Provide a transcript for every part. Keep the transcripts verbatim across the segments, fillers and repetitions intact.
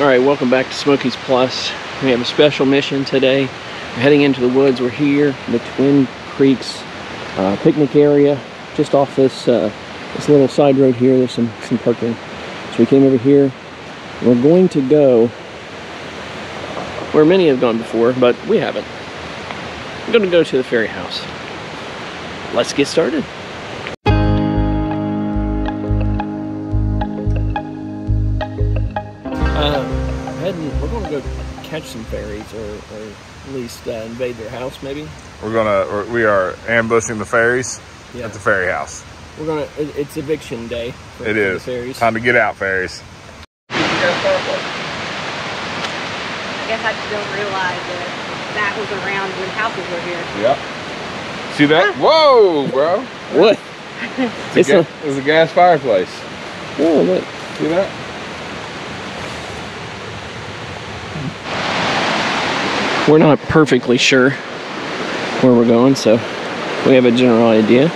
Alright, welcome back to Smokies Plus. We have a special mission today. We're heading into the woods. We're here in the Twin Creeks uh, picnic area, just off this uh, this little side road here. There's some, some parking. So we came over here. We're going to go where many have gone before, but we haven't. I'm going to go to the fairy house. Let's get started. We're going to go catch some fairies, or, or at least uh, invade their house, maybe. We're going to, we are ambushing the fairies yeah. at the fairy house. We're going to, it, it's eviction day. For it is. The fairies. Time to get out, fairies. I guess I just don't realize that that was around when houses were here. Yeah. See that? Whoa, bro. What? It's, it's, a, a, it's a gas fireplace. Oh, look. See that? We're not perfectly sure where we're going, so we have a general idea.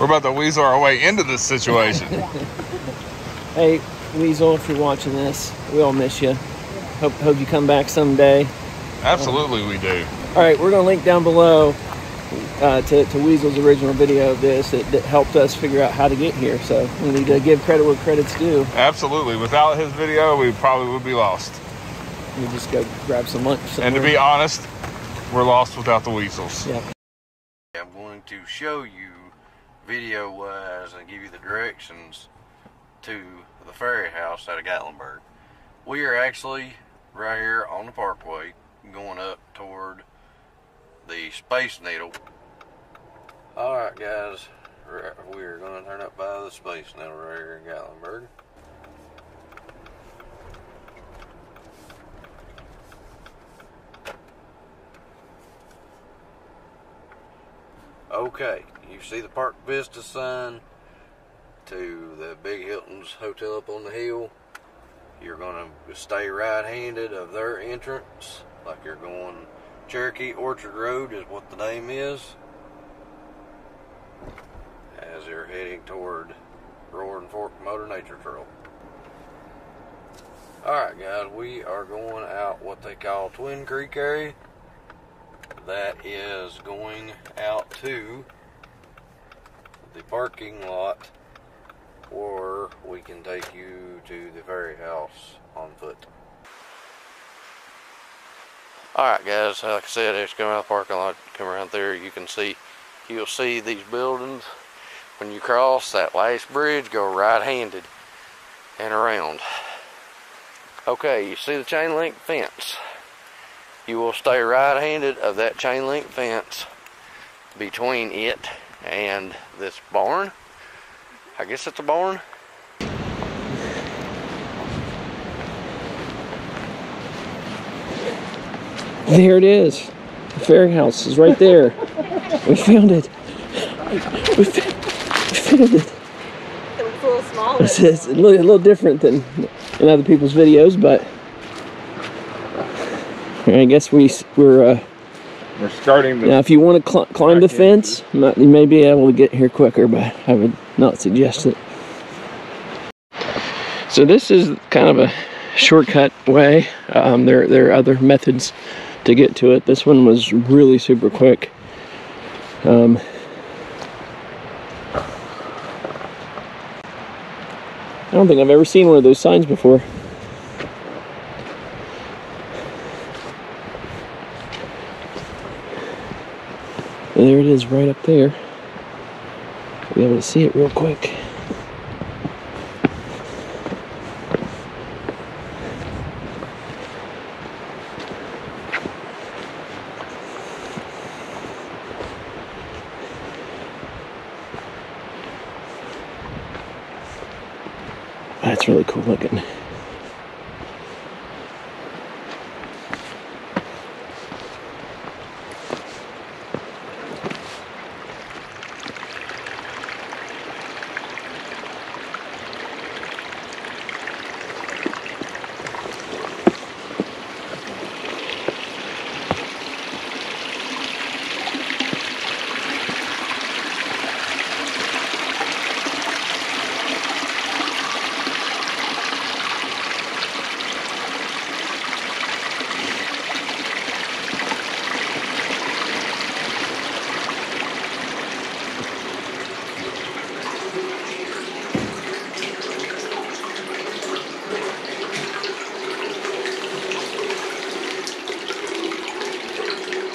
We're about to weasel our way into this situation. Hey, Weasel, if you're watching this, we all miss you. Hope, hope you come back someday. Absolutely, um, we do. All right, we're gonna link down below uh, to, to Weasel's original video of this that, that helped us figure out how to get here. So we need to give credit where credit's due. Absolutely. Without his video, we probably would be lost. We just go grab some lunch somewhere. And to be honest, we're lost without the Weasels. Yeah. I'm going to show you video-wise and give you the directions to the fairy house out of Gatlinburg. We are actually right here on the parkway going up toward the Space Needle. Alright guys, we're going to turn up by the Space Needle right here in Gatlinburg. Okay, you see the Park Vista sign to the Big Hilton's Hotel up on the hill. You're going to stay right-handed of their entrance, like you're going Cherokee Orchard Road is what the name is, as you're heading toward Roaring Fork Motor Nature Trail. Alright guys, we are going out what they call Twin Creek area. That is going out to the parking lot, or we can take you to the fairy house on foot. Alright guys, like I said, it's coming out of the parking lot, come around there, you can see, you'll see these buildings. When you cross that last bridge, go right-handed and around. Okay, you see the chain link fence. You will stay right-handed of that chain link fence between it and this barn. I guess it's a barn. There it is. The fairy house is right there. We found it. We found it. It looks a little smaller. It's, it's a little, a little different than in other people's videos, but I guess we, we're... Uh, we're starting the... Now, if you want to cl climb the fence, not, you may be able to get here quicker, but I would not suggest it. So this is kind of a shortcut way. Um, there, there are other methods to get to it. This one was really super quick. Um, I don't think I've ever seen one of those signs before. And there it is right up there. You'll be able to see it real quick. That's really cool looking.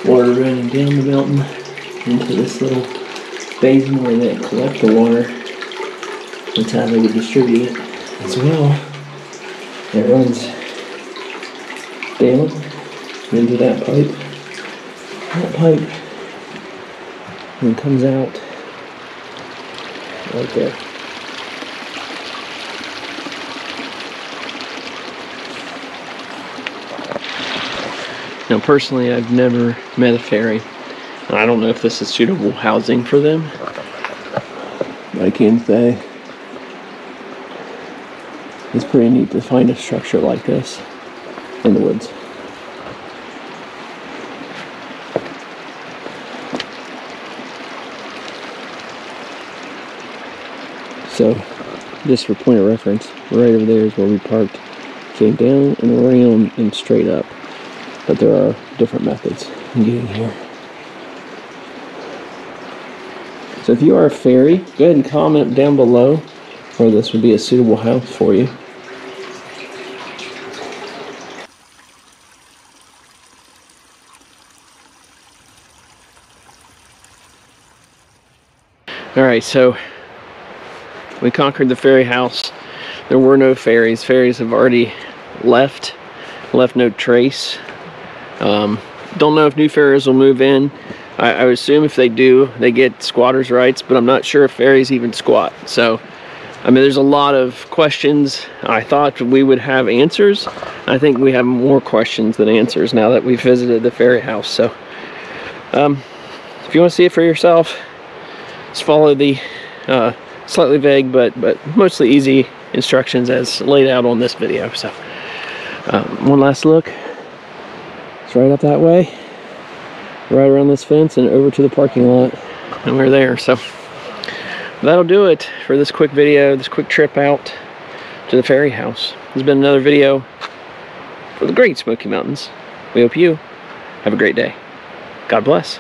water running down the mountain into this little basin where they collect the water. That's how they would distribute it as well. It runs down into that pipe, that pipe, and it comes out right there. Now personally, I've never met a fairy, and I don't know if this is suitable housing for them. I can say it's pretty neat to find a structure like this in the woods. So, just for point of reference, right over there is where we parked. Came down and around and straight up. But there are different methods in getting here. So if you are a fairy, go ahead and comment down below where this would be a suitable house for you. Alright, so we conquered the fairy house. There were no fairies. Fairies have already left, left no trace. Um, don't know if new fairies will move in. I, I would assume if they do, they get squatters' rights, but I'm not sure if fairies even squat. So, I mean, there's a lot of questions. I thought we would have answers. I think we have more questions than answers now that we've visited the fairy house. So, um, if you want to see it for yourself, just follow the uh, slightly vague but but mostly easy instructions as laid out on this video. So um, one last look, it's right up that way, right around this fence and over to the parking lot, and we're there. So that'll do it for this quick video, this quick trip out to the fairy house. This has been another video for the Great Smoky Mountains. We hope you have a great day. God bless.